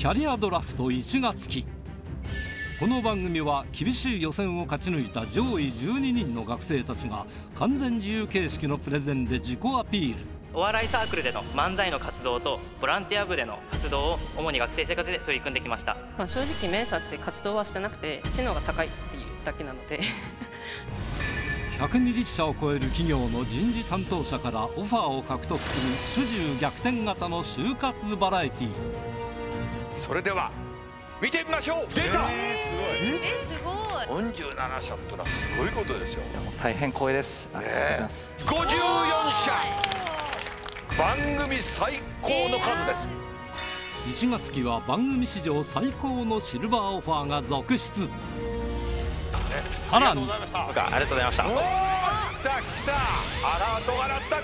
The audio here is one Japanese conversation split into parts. キャリアドラフト1月期。この番組は厳しい予選を勝ち抜いた上位12人の学生たちが完全自由形式のプレゼンで自己アピール。お笑いサークルでの漫才の活動とボランティア部での活動を主に学生生活で取り組んできました。まあ正直MENSAって活動はしてなくて、知能が高いっていうだけなので120社を超える企業の人事担当者からオファーを獲得する主従逆転型の就活バラエティー。それでは見てみましょう。出た。すごい。47社ってのはすごいことですよ。大変光栄です。ありがとうございます。54社。番組最高の数です。1月期は番組史上最高のシルバーオファーが続出。さらに。ありがとうございました。来た来た。アラートが鳴った。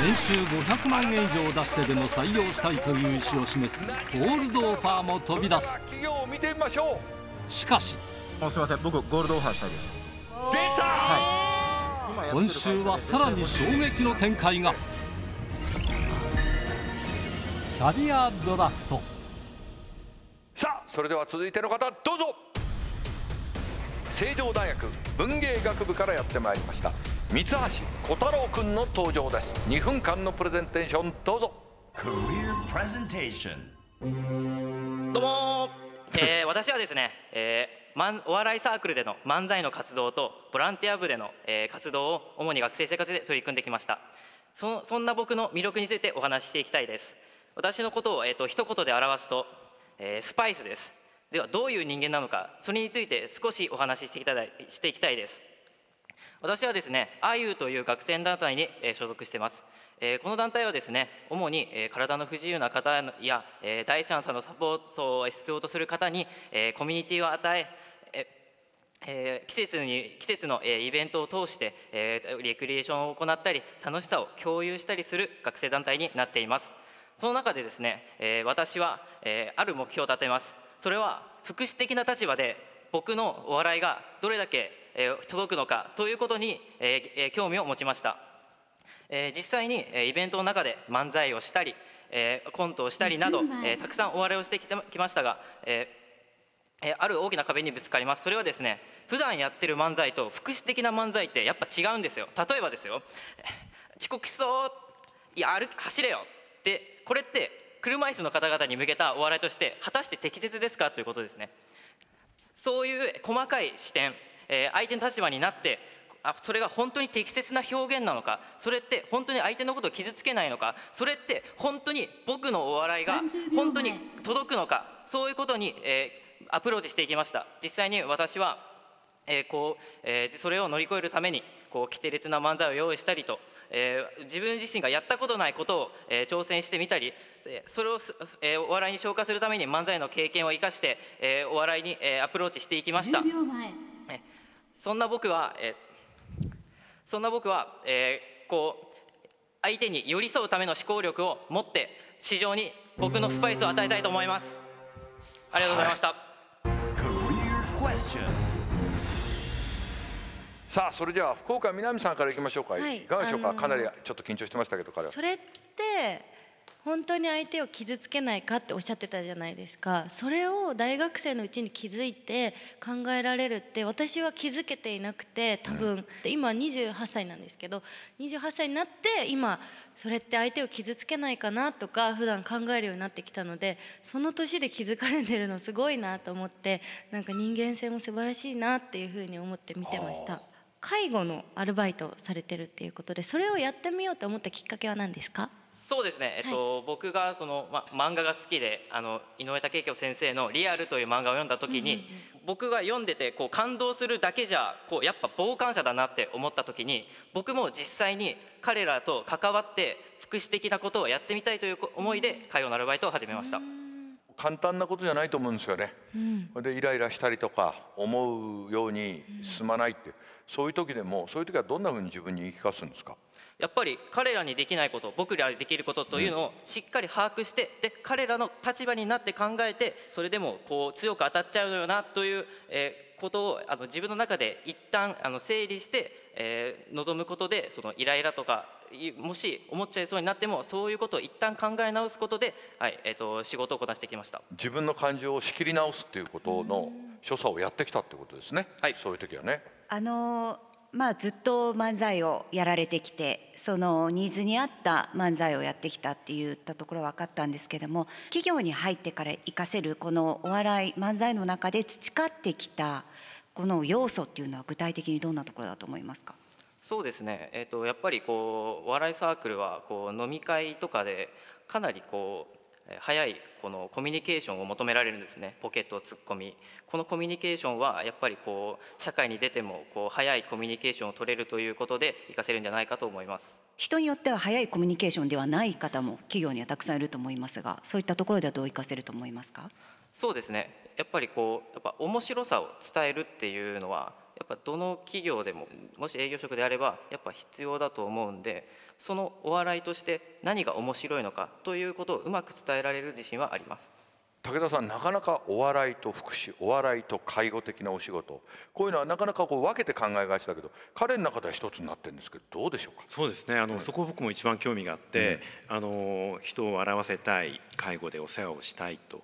年収500万円以上出してでも採用したいという意思を示すゴールドオファーも飛び出す。企業を見てみましょう。しかし。すみません、僕ゴールドオファーしたいです。出た。はい、今週はさらに衝撃の展開が。キャリアドラフト。さあ、それでは続いての方、どうぞ。成城大学文芸学部からやってまいりました三橋虎太郎君の登場です。2分間のプレゼンテーションどうぞ。どうも、私はですね、お笑いサークルでの漫才の活動とボランティア部での、活動を主に学生生活で取り組んできました。そんな僕の魅力についてお話ししていきたいです。私のことを、一言で表すと、スパイスです。ではどういう人間なのか、それについて少しお話ししていきたいです。私はですね、IUという学生団体に所属しています。この団体はですね、主に体の不自由な方や第三者のサポートを必要とする方にコミュニティを与え、季節のイベントを通してレクリエーションを行ったり、楽しさを共有したりする学生団体になっています。その中でですね、私はある目標を立てます。それは福祉的な立場で僕のお笑いがどれだけ届くのかということに興味を持ちました。実際にイベントの中で漫才をしたりコントをしたりなどたくさんお笑いをしてきましたが、ある大きな壁にぶつかります。それはですね、普段やってる漫才と福祉的な漫才ってやっぱ違うんですよ。例えばですよ、遅刻しそう、いや走れよって、これって車椅子の方々に向けたお笑いとして果たして適切ですかということですね。そういう細かい視点、相手の立場になって、それが本当に適切な表現なのか、それって本当に相手のことを傷つけないのか、それって本当に僕のお笑いが本当に届くのか、そういうことに、アプローチしていきました。実際に私は、それを乗り越えるために奇烈な漫才を用意したりと、自分自身がやったことないことを、挑戦してみたり、それを、お笑いに昇華するために漫才の経験を生かして、お笑いに、アプローチしていきました。そんな僕は、相手に寄り添うための思考力を持って市場に僕のスパイスを与えたいと思います。ありがとうございました。さあ、それでは福岡みなみさんからいきましょうか。いかがでしょうか。かなりちょっと緊張してましたけど、彼はそれって本当に相手を傷つけないかっておっしゃってたじゃないですか。それを大学生のうちに気づいて考えられるって、私は気づけていなくて、多分、今28歳なんですけど、28歳になって今それって相手を傷つけないかなとか普段考えるようになってきたので、その年で気づかれてるのすごいなと思って、なんか人間性も素晴らしいなっていうふうに思って見てました。介護のアルバイトをされてるっていうことで、それをやってみようと思ったきっかけは何ですか。そうですね、僕がその、漫画が好きで、井上武彦先生の「リアル」という漫画を読んだ時に、僕が読んでて感動するだけじゃやっぱ傍観者だなって思った時に、僕も実際に彼らと関わって福祉的なことをやってみたいという思いで介護のアルバイトを始めました。簡単なことじゃないと思うんですよね。でイライラしたりとか思うように進まないって、そういう時でも、そういう時はどんなふうに自分に言い聞かすんですか。やっぱり彼らにできないこと、僕らにできることというのをしっかり把握して、で彼らの立場になって考えて、それでも強く当たっちゃうのよなという、ことを自分の中で一旦整理して、臨むことで、そのイライラとかもし思っちゃいそうになっても、そういうことを一旦考え直すことで、仕事をこなしてきました。自分の感情を仕切り直すっていうことの所作をやってきたってことですね。はい、そういう時はね、ずっと漫才をやられてきて、そのニーズに合った漫才をやってきたっていったところは分かったんですけども、企業に入ってから活かせるこのお笑い漫才の中で培ってきたこの要素っていうのは具体的にどんなところだと思いますか？そうですね、やっぱりこうお笑いサークルはこう飲み会とかでかなりこう早いこのコミュニケーションを求められるんですね。ポケットツッコミ、このコミュニケーションはやっぱりこう社会に出てもこう早いコミュニケーションを取れるということで活かせるんじゃないかと思います。人によっては早いコミュニケーションではない方も企業にはたくさんいると思いますが、そういったところではどう活かせると思いますか？そうですね、やっぱ面白さを伝えるっていうのはやっぱどの企業でも、もし営業職であればやっぱ必要だと思うんで、そのお笑いとして何が面白いのかということをうまく伝えられる自信はあります。武田さん、なかなかお笑いと福祉、お笑いと介護的なお仕事、こういうのはなかなかこう分けて考えがちだけど、彼の中では一つになってるんですけど、どうでしょうか？そうですね、そこ僕も一番興味があって、人を笑わせたい、介護でお世話をしたいと、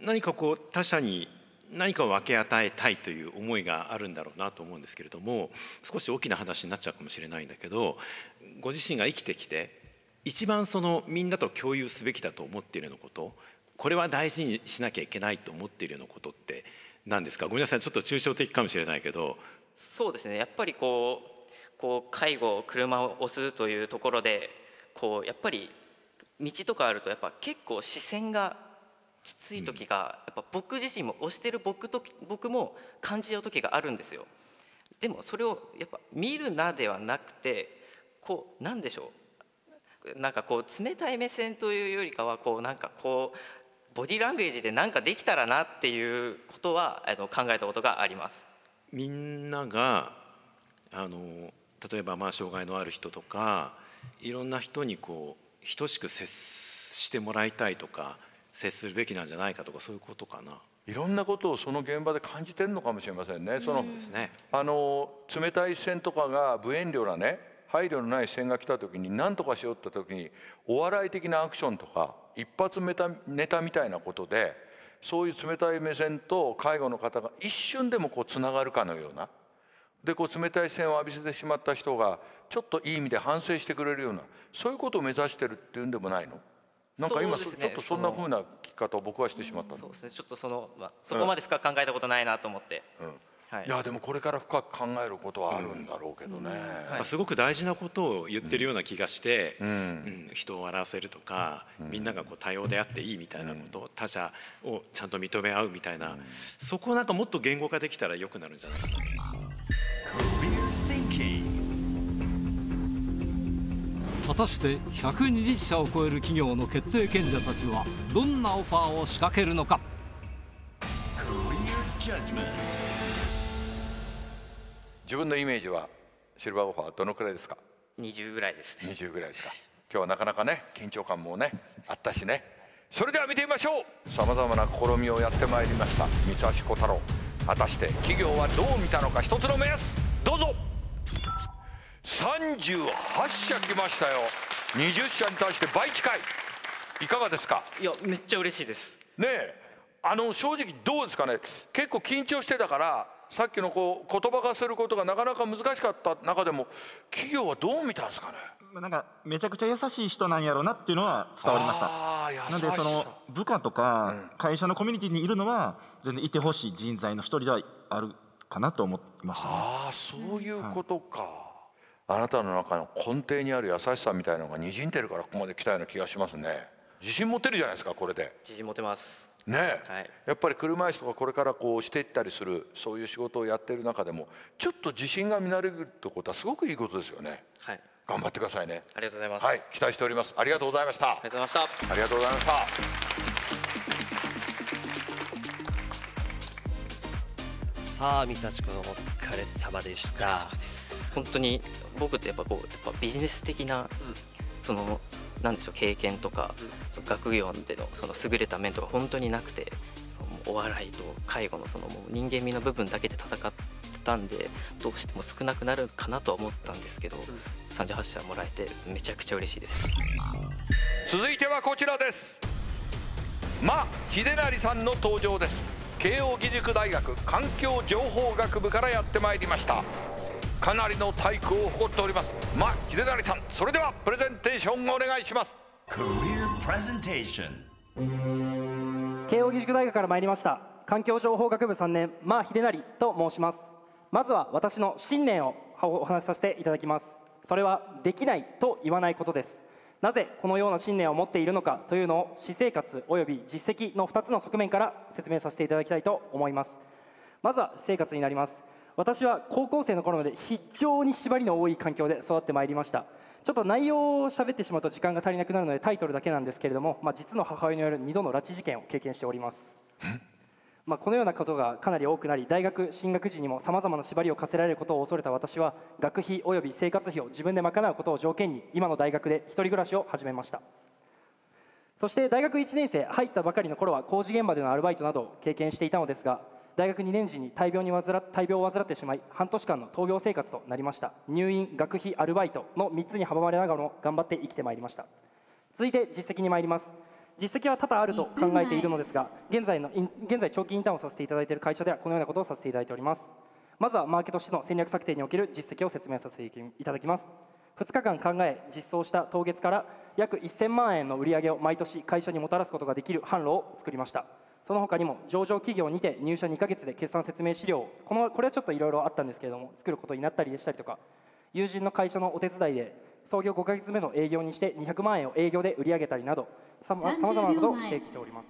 何かこう他者に何かを分け与えたいという思いがあるんだろうなと思うんですけれども、少し大きな話になっちゃうかもしれないんだけど、ご自身が生きてきて一番そのみんなと共有すべきだと思っているようなこと、これは大事にしなきゃいけないと思っているようなことって何ですか？ごめんなさい、ちょっと抽象的かもしれないけど。そうですね、やっぱりこう介護、車を押すというところでこうやっぱり道とかあるとやっぱ結構視線がきつい時がやっぱ僕自身も押してる僕も感じる時があるんですよ。でもそれをやっぱ見るなではなくて、こうなんでしょう、なんかこう冷たい目線というよりかは、こうなんかこうボディランゲージでなんかできたらなっていうことは考えたことがあります。みんなが例えば障害のある人とかいろんな人にこう等しく接してもらいたいとか。接するべきなんじゃないかとか、そういうことかな。いろんなことをその現場で感じてるのかもしれませんね。そうですね。冷たい視線とかが無遠慮なね、配慮のない視線が来た時に何とかしようって時に、お笑い的なアクションとか一発ネタみたいなことで、そういう冷たい目線と介護の方が一瞬でもこうつながるかのような。でこう冷たい視線を浴びせてしまった人がちょっといい意味で反省してくれるような、そういうことを目指してるっていうんでもないの？なんか今ちょっとそんな風な聞き方を僕はしてしまったんで、そうですね、ちょっとそこまで深く考えたことないなと思って、いやでもこれから深く考えることはあるんだろうけどね、すごく大事なことを言ってるような気がして、人を笑わせるとか、みんながこう多様であっていいみたいなこと、他者をちゃんと認め合うみたいな、そこをなんかもっと言語化できたら良くなるんじゃないかな。果たして120社を超える企業の決定権者たちはどんなオファーを仕掛けるのか。自分のイメージはシルバーオファーどのくらいですか？20ぐらいですね。20ぐらいですか。今日はなかなかね、緊張感もねあったしね。それでは見てみましょう。さまざまな試みをやってまいりました三橋虎太郎、果たして企業はどう見たのか、一つの目安どうぞ。38社来ましたよ。20社に対して倍近い。いかがですか？いや、めっちゃ嬉しいですねえ。正直どうですかね、結構緊張してたから、さっきのこう言葉化することがなかなか難しかった中でも、企業はどう見たんですかね？なんかめちゃくちゃ優しい人なんやろうなっていうのは伝わりました。なので部下とか会社のコミュニティにいるのは全然いてほしい人材の一人ではあるかなと思いましたね。ああ、そういうことか、あなたの中の根底にある優しさみたいなのがにじんでるからここまで来たような気がしますね。自信持てるじゃないですか、これで。自信持てますねえ、はい、やっぱり車椅子とかこれからこうしていったりする、そういう仕事をやってる中でもちょっと自信が見られるってことはすごくいいことですよね。はい、頑張ってくださいね。ありがとうございます、はい、期待しております。ありがとうございました。ありがとうございました。ありがとうございましたさあ三橋君、お疲れ様でした。本当に僕ってやっぱビジネス的な、そのなんでしょう、経験とか、学業でのその優れた面とか本当になくて、お笑いと介護のそのもう人間味の部分だけで戦ったんで、どうしても少なくなるかなとは思ったんですけど、38社もらえてめちゃくちゃ嬉しいです。続いてはこちらです。馬秀成さんの登場です。慶應義塾大学環境情報学部からやってまいりました。かなりの体育を誇っております馬秀成さん、それではプレゼンテーションお願いします。慶應義塾大学から参りました環境情報学部3年馬秀成と申します。まずは私の信念をお話しさせていただきます。それはできないと言わないことです。なぜこのような信念を持っているのかというのを、私生活および実績の2つの側面から説明させていただきたいと思います。まずは生活になります。私は高校生の頃まで非常に縛りの多い環境で育ってまいりました。ちょっと内容を喋ってしまうと時間が足りなくなるのでタイトルだけなんですけれども、実の母親による2度の拉致事件を経験しております。このようなことがかなり多くなり、大学進学時にもさまざまな縛りを課せられることを恐れた私は、学費および生活費を自分で賄うことを条件に今の大学で一人暮らしを始めました。そして大学1年生入ったばかりの頃は工事現場でのアルバイトなどを経験していたのですが、大学2年時に大病を患ってしまい、半年間の闘病生活となりました。入院、学費、アルバイトの3つに阻まれながらも頑張って生きてまいりました。続いて実績に参ります。実績は多々あると考えているのですが、現在長期インターンをさせていただいている会社ではこのようなことをさせていただいております。まずはマーケットとしての戦略策定における実績を説明させていただきます。2日間考え実装した当月から約1000万円の売り上げを毎年会社にもたらすことができる販路を作りました。その他にも上場企業にて入社2ヶ月で決算説明資料をこれはちょっといろいろあったんですけれども作ることになったりでしたりとか、友人の会社のお手伝いで創業5ヶ月目の営業にして200万円を営業で売り上げたりなどさまざまなことをしてきております。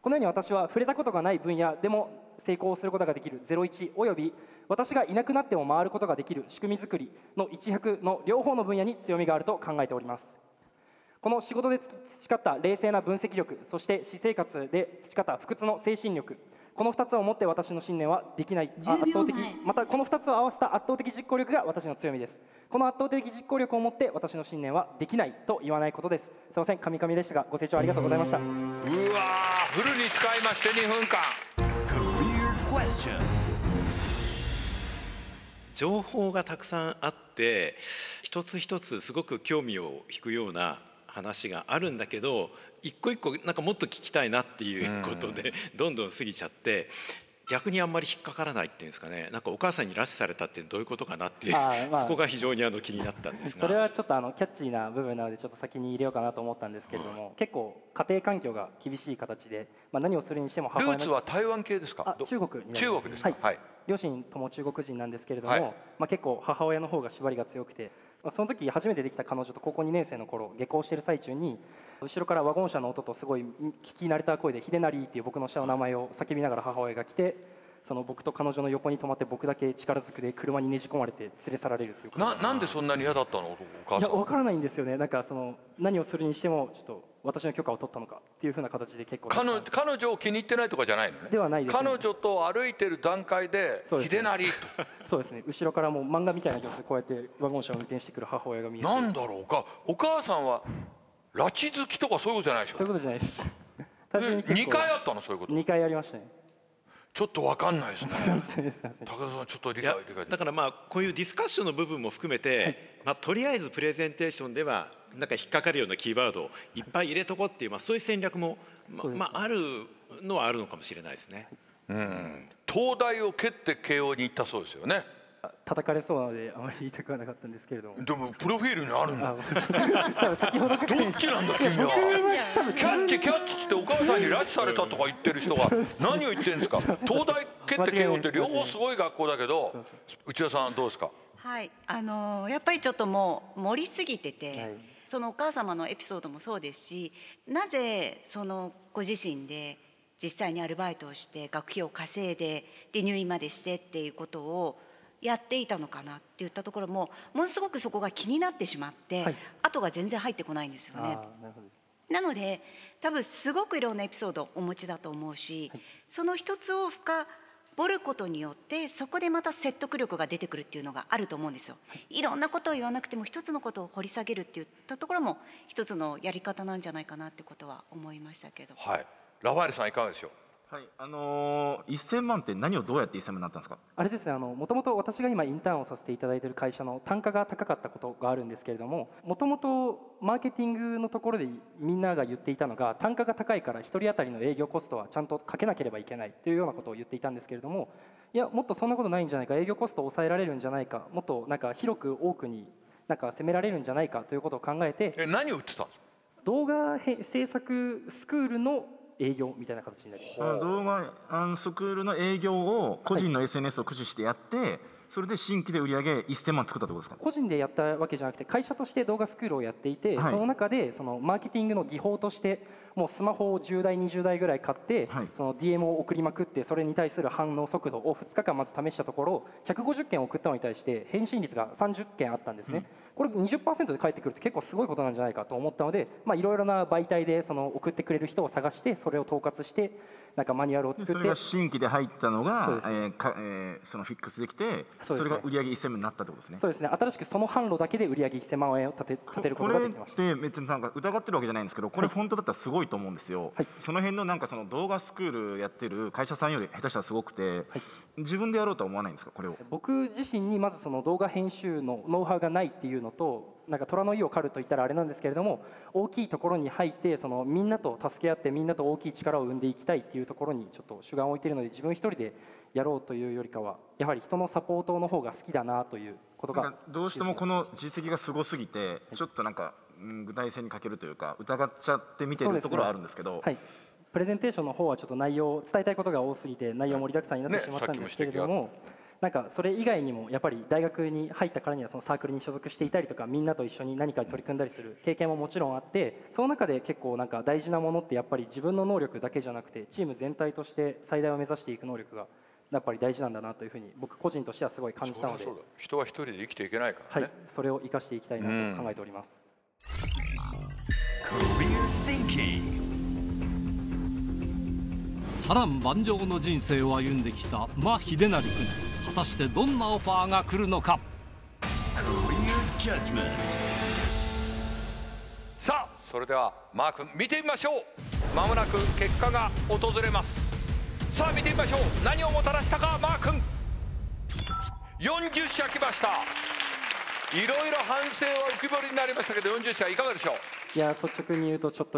このように私は触れたことがない分野でも成功することができる01および私がいなくなっても回ることができる仕組み作りの100の両方の分野に強みがあると考えております。この仕事で培った冷静な分析力、そして私生活で培った不屈の精神力、この2つをもって私の信念はできない圧倒的、またこの2つを合わせた圧倒的実行力が私の強みです。この圧倒的実行力をもって私の信念はできないと言わないことです。すいません、カミカミでしたがご清聴ありがとうございました。うわー、フルに使いまして2分間。情報がたくさんあって一つ一つすごく興味を引くような話があるんだけど、一個一個なんかもっと聞きたいなっていうことでどんどん過ぎちゃって、逆にあんまり引っかからないっていうんですかね。なんかお母さんに拉致されたってどういうことかなっていう、そこが非常に気になったんですがそれはちょっとキャッチーな部分なのでちょっと先に入れようかなと思ったんですけれども、結構家庭環境が厳しい形で、何をするにしてもルーツは台湾系ですか？中国ですか？はい、両親とも中国人なんですけれども、結構母親の方が縛りが強くて、その時初めてできた彼女と高校2年生の頃下校している最中に後ろからワゴン車の音とすごい聞き慣れた声で「秀成」っていう僕の下の名前を叫びながら母親が来て、その僕と彼女の横に止まって僕だけ力ずくで車にねじ込まれて連れ去られるという。なんでそんなに嫌だったのお母さん？いや、分からないんですよね。なんかその何をするにしてもちょっと私の許可を取ったのかっていうふうな形で結構彼女を気に入ってないとかじゃないのね。ではないですね。彼女と歩いてる段階で秀成と。そうですね。後ろからもう漫画みたいな形でこうやってワゴン車を運転してくる母親が見えて。なんだろうか。お母さんは拉致好きとかそういうことじゃないでしょ。そういうことじゃないです。2回あったのそういうこと。2回ありましたね。ちょっとわかんないですね。高田さんちょっと理解だから、こういうディスカッションの部分も含めて、とりあえずプレゼンテーションではなんか引っかかるようなキーワードをいっぱい入れとこうっていう、そういう戦略もあるのはあるのかもしれないですね。東大を蹴って慶応に行ったそうですよね。叩かれそうなのであまり言いたくはなかったんですけれども。でもプロフィールにあるんだ。どっちなんだ君は。キャッチってお母さんに拉致されたとか言ってる人が何を言ってるんですか。東大蹴って慶応って両方すごい学校だけど、内田さんどうですか。はい、やっぱりちょっともう盛りすぎてて、そのお母様のエピソードもそうですし、なぜそのご自身で実際にアルバイトをして学費を稼いでで入院までしてっていうことをやっていたのかなって言ったところもものすごくそこが気になってしまって、後が全然入ってこないんですよね。なので多分すごくいろんなエピソードをお持ちだと思うし、その一つを深掘ることによってそこでまた説得力が出てくるっていうのがあると思うんですよ。いろんなことを言わなくても一つのことを掘り下げるって言ったところも一つのやり方なんじゃないかなってことは思いましたけど。ラファエルさんいかがでしょう。はい、1000万って何をどうやって1000万になったんですか？あれですね、もともと私が今インターンをさせていただいている会社の単価が高かったことがあるんですけれども、もともとマーケティングのところでみんなが言っていたのが、単価が高いから1人当たりの営業コストはちゃんとかけなければいけないというようなことを言っていたんですけれども、いやもっとそんなことないんじゃないか、営業コストを抑えられるんじゃないか、もっとなんか広く多くになんか攻められるんじゃないかということを考えて、何を言ってたんですか？動画制作スクールの営業みたいな形になります。動画スクールの営業を個人の SNS を駆使してやって、はい、それで新規で売り上げ1000万作ったってことですか？個人でやったわけじゃなくて、会社として動画スクールをやっていて、はい、その中でそのマーケティングの技法として、もうスマホを10台20台ぐらい買って、はい、その DM を送りまくって、それに対する反応速度を2日間まず試したところ、150件送ったのに対して返信率が30件あったんですね、うん、これ 20% で返ってくるって結構すごいことなんじゃないかと思ったので、いろいろな媒体でその送ってくれる人を探して、それを統括してなんかマニュアルを作って、それが新規で入ったのがそのフィックスできて、それが売り上げ1000万になったってことですね。そうですね、新しくその販路だけで売り上げ1000万円を立てることができました。これって別になんか疑ってるわけじゃないんですけど、これ本当だったらすごいと思うんですよ、はい、その辺のなんかその動画スクールやってる会社さんより下手したらすごくて、はい、自分でやろうとは思わないんですか？これを僕自身にまずその動画編集のノウハウがないっていうのと、なんか虎の意を狩るといったらあれなんですけれども、大きいところに入って、そのみんなと助け合って、みんなと大きい力を生んでいきたいっていうところにちょっと主眼を置いているので、自分一人でやろうというよりかは、やはり人のサポートの方が好きだなということが、どうしてもこの実績がすごすぎて、ちょっとなんか具体性に欠けるというか、疑っちゃって見てるところはあるんですけど、はい、プレゼンテーションの方はちょっと内容、伝えたいことが多すぎて内容盛りだくさんになってしまったんですけれども、なんかそれ以外にもやっぱり大学に入ったからには、そのサークルに所属していたりとか、みんなと一緒に何かに取り組んだりする経験ももちろんあって、その中で結構なんか大事なものって、やっぱり自分の能力だけじゃなくて、チーム全体として最大を目指していく能力がやっぱり大事なんだなというふうに、僕個人としてはすごい感じたので。そうだそうだ、人は一人で生きていけないからね、はい、それを生かしていきたいなと考えております。波乱万丈の人生を歩んできた馬秀成君、果たしてどんなオファーが来るのか。さあ、それではマー君見てみましょう。まもなく結果が訪れます。さあ見てみましょう、何をもたらしたか。マー君40社来ました。いろいろ反省は浮き彫りになりましたけど、40社いかがでしょう？いや、率直に言うと、ちょっ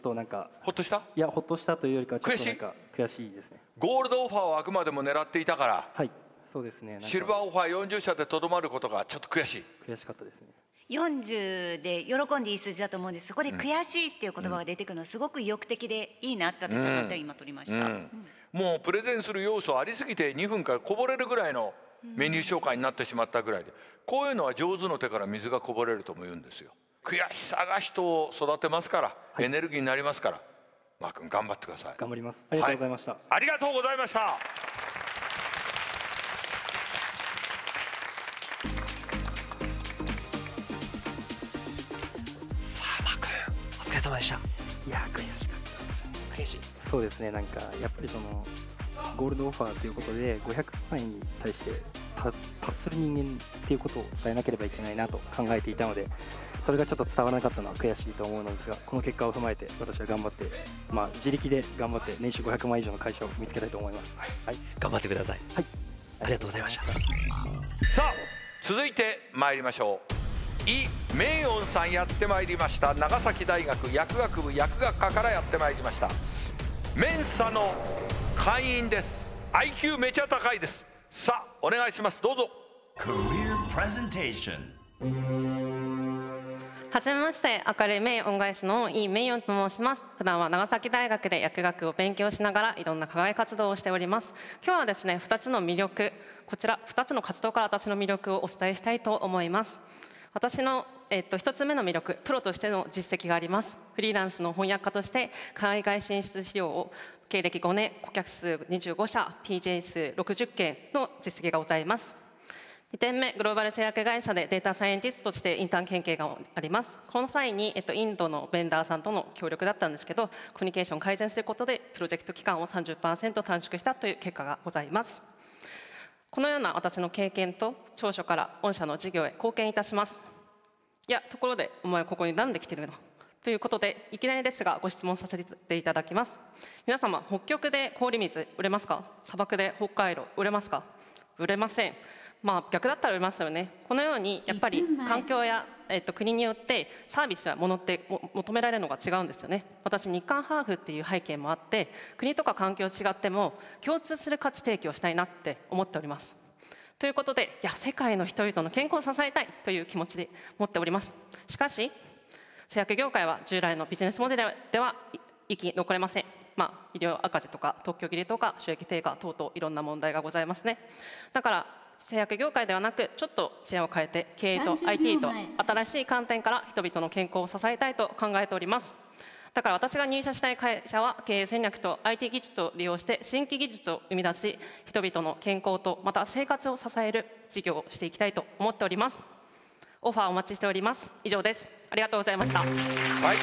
となんかほっとした。いや、ほっとしたというよりかは、ちょっとなんか悔しいですね。ゴールドオファーをあくまでも狙っていたから。はい、そうですね。シルバーオファー40社でとどまることがちょっと悔しい。悔しかったですね。40で喜んでいい数字だと思うんです。そこで悔しいっていう言葉が出てくるのはすごく意欲的でいいなって私は思って、今取りました。もうプレゼンする要素ありすぎて、2分からこぼれるぐらいのメニュー紹介になってしまったぐらいで、こういうのは上手の手から水がこぼれるとも言うんですよ。悔しさが人を育てますから、はい、エネルギーになりますから、マー君頑張ってください。頑張ります。ありがとうございました、はい、ありがとうございました。さあマー君、お疲れ様でした。いや、悔しかったです。悔しい。そうですね、なんかやっぱりそのゴールドオファーということで、500万円に対して達する人間っていうことを伝えなければいけないなと考えていたので、それがちょっと伝わらなかったのは悔しいと思うのですが、この結果を踏まえて、私は頑張って、自力で頑張って、年収500万以上の会社を見つけたいと思います。はい、頑張ってください。はい、ありがとうございました。さあ、続いて参りましょう。イ・メイヨンさんやってまいりました。長崎大学薬学部薬学科からやってまいりました。MENSAの会員です。IQ めちゃ高いです。さあ、お願いします。どうぞ。はじめまして、明るい名恩返しのイ・メイヨンと申します。普段は長崎大学で薬学を勉強しながら、いろんな課外活動をしております。今日はですね、2つの魅力、こちら2つの活動から私の魅力をお伝えしたいと思います。私の、1つ目の魅力、プロとしての実績があります。フリーランスの翻訳家として、海外進出資料を経歴5年、顧客数25社、PJ 数60件の実績がございます。2点目、グローバル製薬会社でデータサイエンティストとしてインターン研究があります。この際に、インドのベンダーさんとの協力だったんですけど、コミュニケーションを改善することで、プロジェクト期間を 30% 短縮したという結果がございます。このような私の経験と長所から、御社の事業へ貢献いたします。いや、ところで、お前ここに何で来てるのということで、いきなりですがご質問させていただきます。皆様、北極で氷水売れますか？砂漠で北海道売れますか？売れません。まあ、逆だったら売れますよね。このようにやっぱり環境や、国によってサービスやものって求められるのが違うんですよね。私、日韓ハーフっていう背景もあって、国とか環境違っても共通する価値提供したいなって思っております。ということで、いや、世界の人々の健康を支えたいという気持ちで持っております。しかし製薬業界は従来のビジネスモデルでは生き残れません。まあ、医療赤字とか特許切れとか収益低下等々いろんな問題がございますね。だから製薬業界ではなく、ちょっと知恵を変えて経営と IT と新しい観点から人々の健康を支えたいと考えております。だから私が入社したい会社は、経営戦略と IT 技術を利用して新規技術を生み出し、人々の健康とまた生活を支える事業をしていきたいと思っております。オファーお待ちしております。以上です。ありがとうございました。はい。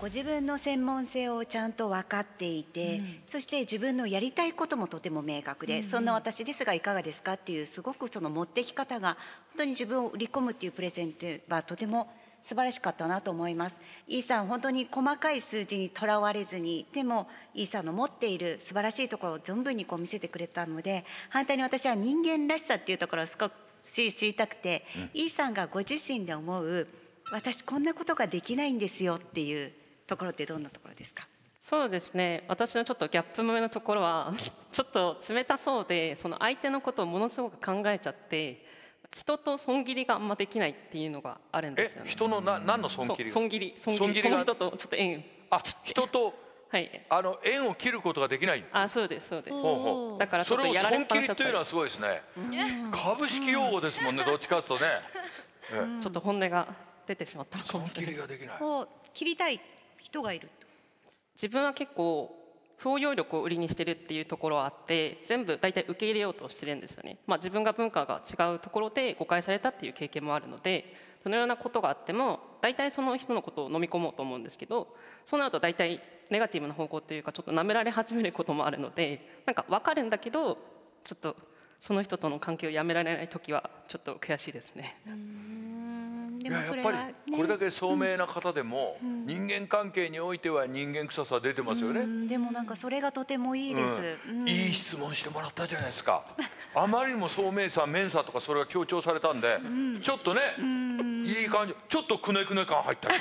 ご自分の専門性をちゃんと分かっていて、そして自分のやりたいこともとても明確で、そんな私ですがいかがですかっていう、すごくその持ってき方が本当に自分を売り込むっていうプレゼントはとても素晴らしかったなと思います。イーさん、本当に細かい数字にとらわれずに、でもイーさんの持っている素晴らしいところを存分にこう見せてくれたので、反対に私は人間らしさっていうところをすごく知りたくて、イーさんがご自身で思う、私こんなことができないんですよっていうところってどんなところですか？そうですね、私のちょっとギャップ萌えのところはちょっと冷たそうで、その相手のことをものすごく考えちゃって、人と損切りがあんまできないっていうのがあるんですよね。人の何の損切り？損切りその人とちょっと縁、あ、人とはい、縁を切ることができない。あ、そうですそうです。だからちょっとやられっぱなしだったり。それを損切りというのはすごいですね。株式用語ですもんね、どっちかというとね。ちょっと本音が出てしまったのかもしれない。損切りができない。切りたい人がいると。自分は結構包容力を売りにしてるっていうところはあって、全部大体受け入れようとしてるんですよね。まあ、自分が文化が違うところで誤解されたっていう経験もあるので、そのようなことがあっても大体その人のことを飲み込もうと思うんですけど、そうなると大体ネガティブな方向というか、ちょっと舐められ始めることもあるので、なんか分かるんだけど、ちょっとその人との関係をやめられない時はちょっと悔しいですね。やっぱりこれだけ聡明な方でも、人間関係においては人間臭さ出てますよね。でもなんかそれがとてもいいです。いい質問してもらったじゃないですか。あまりにも聡明さ、MENSAとかそれが強調されたんで、ちょっとね、いい感じ、ちょっとくねくね感入ったり、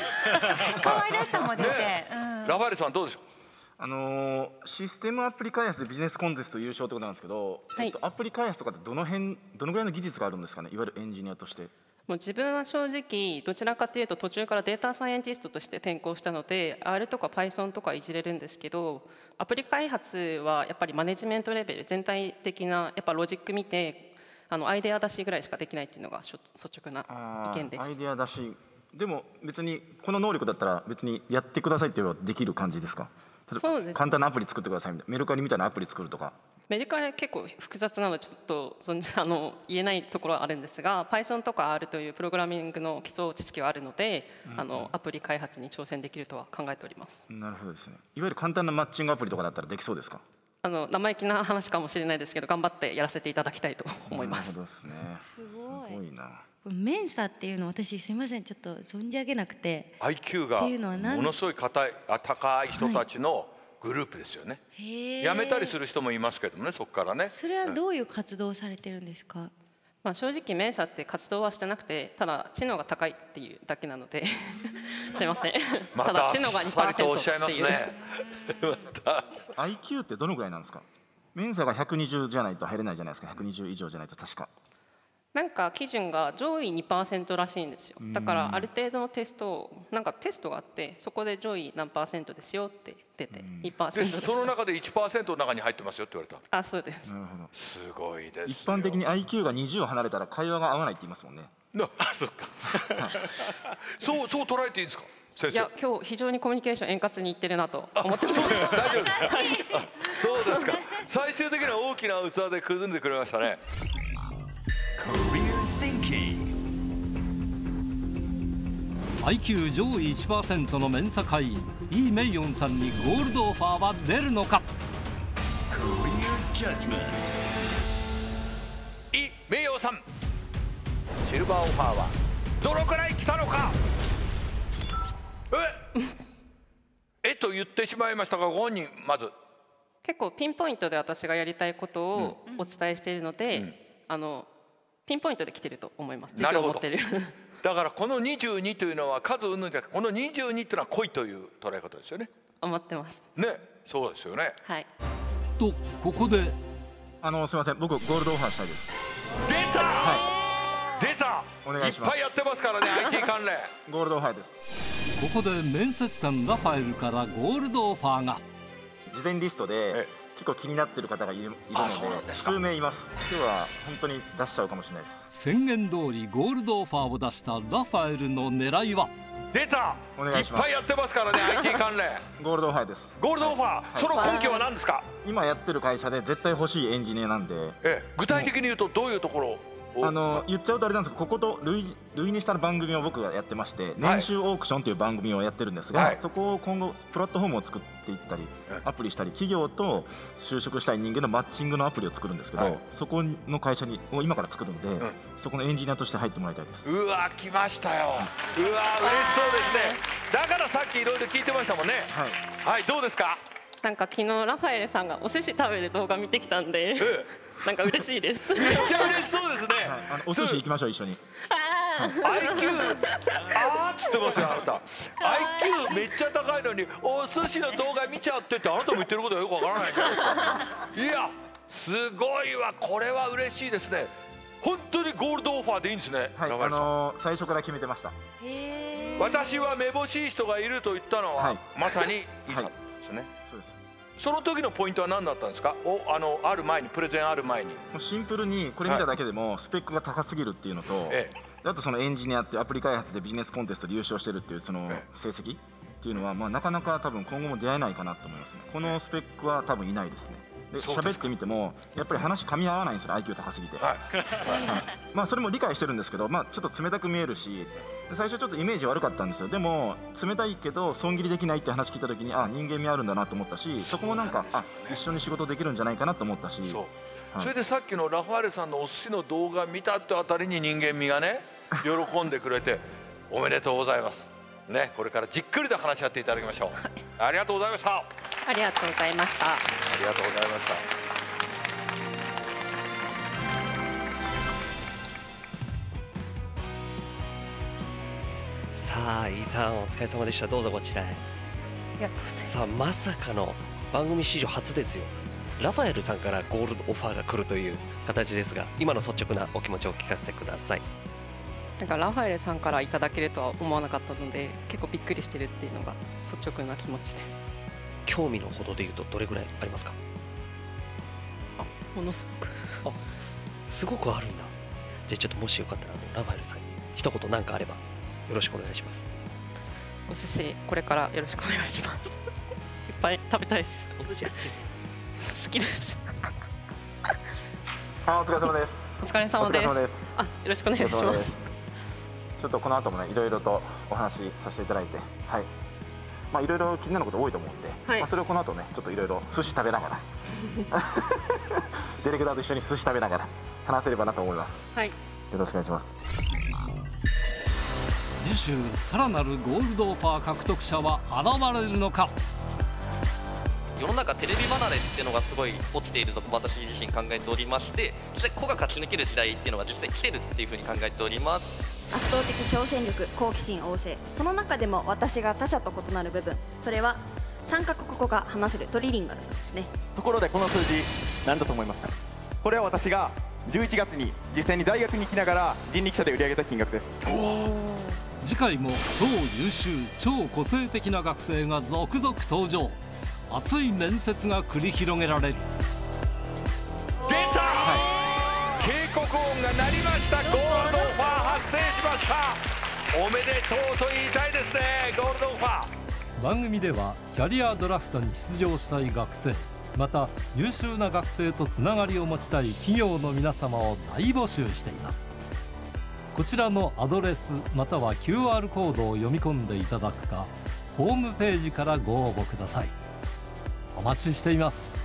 可愛らしさも出て。ラファエルさん、どうでしょう？システムアプリ開発でビジネスコンテスト優勝ってことなんですけど、アプリ開発とかってどのぐらいの技術があるんですかね、いわゆるエンジニアとして。もう自分は正直どちらかというと、途中からデータサイエンティストとして転向したので R とか Python とかいじれるんですけど、アプリ開発はやっぱりマネジメントレベル全体的なやっぱロジック見て、アイデア出しぐらいしかできないっていうのが率直な意見です。アイデア出しでも別にこの能力だったら別にやってくださいっていうのはできる感じですか？そうです。簡単なアプリ作ってくださいみたいな、メルカリみたいなアプリ作るとか。メルカリは結構複雑なのでちょっと言えないところはあるんですが、 Python とか R というプログラミングの基礎知識はあるので、アプリ開発に挑戦できるとは考えております。なるほどですね。いわゆる簡単なマッチングアプリとかだったらできそうですか？生意気な話かもしれないですけど、頑張ってやらせていただきたいと思います。なるほどですね。すごいな。MENSAっていうの、私すみません、ちょっと存じ上げなくて。 IQ がものすごい高い人たちの、グループですよね。辞めたりする人もいますけどもね、そこからね。それはどういう活動をされてるんですか？まあ、正直MENSAって活動はしてなくて、ただ知能が高いっていうだけなのですいません、また知能が 2% とおっしゃいますね。IQ ってどのぐらいなんですか？MENSAが120じゃないと入れないじゃないですか。120以上じゃないと。確かなんか基準が上位 2% らしいんですよ。だからある程度のテストを、なんかテストがあって、そこで上位何%ですよって出て 2% でした。その中で 1% の中に入ってますよって言われた。あ、そうです。なるほど。すごいですよ。一般的に IQ が20を離れたら会話が合わないって言いますもんね。あ、そっかそう捉えていいんですか、先生？いや、今日非常にコミュニケーション円滑にいってるなと思ってます。そうですか。大丈夫ですか？そうですか。最終的には大きな器でくずんでくれましたね。IQ 上位 1% のMENSA会員イ・メイヨンさんにゴールドオファーは出るのか。イ・メイヨンさん、治療ルバーオファーはどのくらい来たのか。ええと言ってしまいましたが、ご本人まず。結構ピンポイントで私がやりたいことをお伝えしているので、うん、ピンポイントで来てると思います。なるほど。だからこの22というのは数うんぬんじゃなくて、この22というのは恋という捉え方ですよね。思ってます。ね、そうですよね。はい。とここで、すみません、僕ゴールドオファーしたいです。出た。はい、出た。お願いします。いっぱいやってますからね、IT 関連。ゴールドオファーです。ここで面接官ラファエルからゴールドオファーが。事前リストで結構気になってる方がいるので数名います。今日は本当に出しちゃうかもしれないです。宣言通りゴールドオファーを出したラファエルの狙いは。出た。お願いします。いっぱいやってますからねIT 関連。ゴールドオファーです。ゴールドオファー、はい、その根拠は何ですか。今やってる会社で絶対欲しいエンジニアなんで、具体的に言うとどういうところを言っちゃうとあれなんですけど、ここと類似した番組を僕がやってまして、年収オークションという番組をやってるんですが、はい、そこを今後プラットフォームを作っていったり、アプリしたり、企業と就職したい人間のマッチングのアプリを作るんですけど、はい、そこの会社を今から作るので、うん、そこのエンジニアとして入ってもらいたいです。うわ来ましたよ。うわ嬉しそうですね。だからさっきいろいろ聞いてましたもんね。はい、はい、どうですか。なんか昨日ラファエルさんがお寿司食べる動画見てきたんで、なんか嬉しいです。めっちゃ嬉しそうですね。お寿司行きましょう一緒に。IQ あーっつってますよあなた。IQ めっちゃ高いのにお寿司の動画見ちゃってってあなたも言ってることはよくわからないじゃないですか。いやすごいわ、これは嬉しいですね。本当にゴールドオファーでいいんですね。はい、最初から決めてました。私はめぼしい人がいると言ったのは、はい、まさにいいですね。その時のポイントは何だったんですか。ある前に、プレゼンある前にシンプルにこれ見ただけでもスペックが高すぎるっていうのと、あとそのエンジニアってアプリ開発でビジネスコンテストで優勝してるっていうその成績っていうのは、まあなかなか多分今後も出会えないかなと思いますね。このスペックは多分いないですね。で喋ってみてもやっぱり話噛み合わないんですよ IQ 高すぎて。まあそれも理解してるんですけど、まあちょっと冷たく見えるし、最初ちょっとイメージ悪かったんですよ。でも冷たいけど損切りできないって話聞いた時に、あ人間味あるんだなと思ったし、そこもなんかあ一緒に仕事できるんじゃないかなと思ったし、それでさっきのラファエルさんのお寿司の動画見たってあたりに人間味がね喜んでくれておめでとうございますね。これからじっくりと話し合っていただきましょう。ありがとうございました。ありがとうございました。ありがとうございました。さあ伊沢お疲れ様でした。どうぞこちらへ。さあまさかの番組史上初ですよ、ラファエルさんからゴールドオファーが来るという形ですが、今の率直なお気持ちをお聞かせください。なんかラファエルさんからいただけるとは思わなかったので、結構びっくりしてるっていうのが率直な気持ちです。興味のほどでいうとどれぐらいありますか。あものすごくすごくあるんだ。じゃあちょっともしよかったらラファエルさんに一言何かあればよろしくお願いします。お寿司これからよろしくお願いします。いっぱい食べたいです。お寿司好き好きです。あお疲れ様です。お疲れ様です。あよろしくお願いします。ちょっとこの後もねいろいろとお話しさせていただいて、はいまあいろいろ気になること多いと思うんで、はい、まあそれをこの後ねちょっといろいろ寿司食べながらディレクターと一緒に寿司食べながら話せればなと思います。はいよろしくお願いします。次週さらなるゴールドオファー獲得者は現れるのか。世の中テレビ離れっていうのがすごい起きていると私自身考えておりまして、実際子が勝ち抜ける時代っていうのが実際来てるっていうふうに考えております。圧倒的挑戦力、好奇心旺盛、その中でも私が他者と異なる部分、それは3カ国語が話せるトリリンガルなんですね。ところでこの数字何だと思いますか。これは私が11月に実際に大学に来ながら人力車で売り上げた金額です。次回も超優秀、超個性的な学生が続々登場。熱い面接が繰り広げられる。出た、はい、警告音が鳴りました。ゴールドオファー発生しました。おめでとうと言いたいですね、ゴールドオファー。番組ではキャリアドラフトに出場したい学生、また優秀な学生とつながりを持ちたい企業の皆様を大募集しています。こちらのアドレスまたは QR コードを読み込んでいただくか、ホームページからご応募ください。お待ちしています。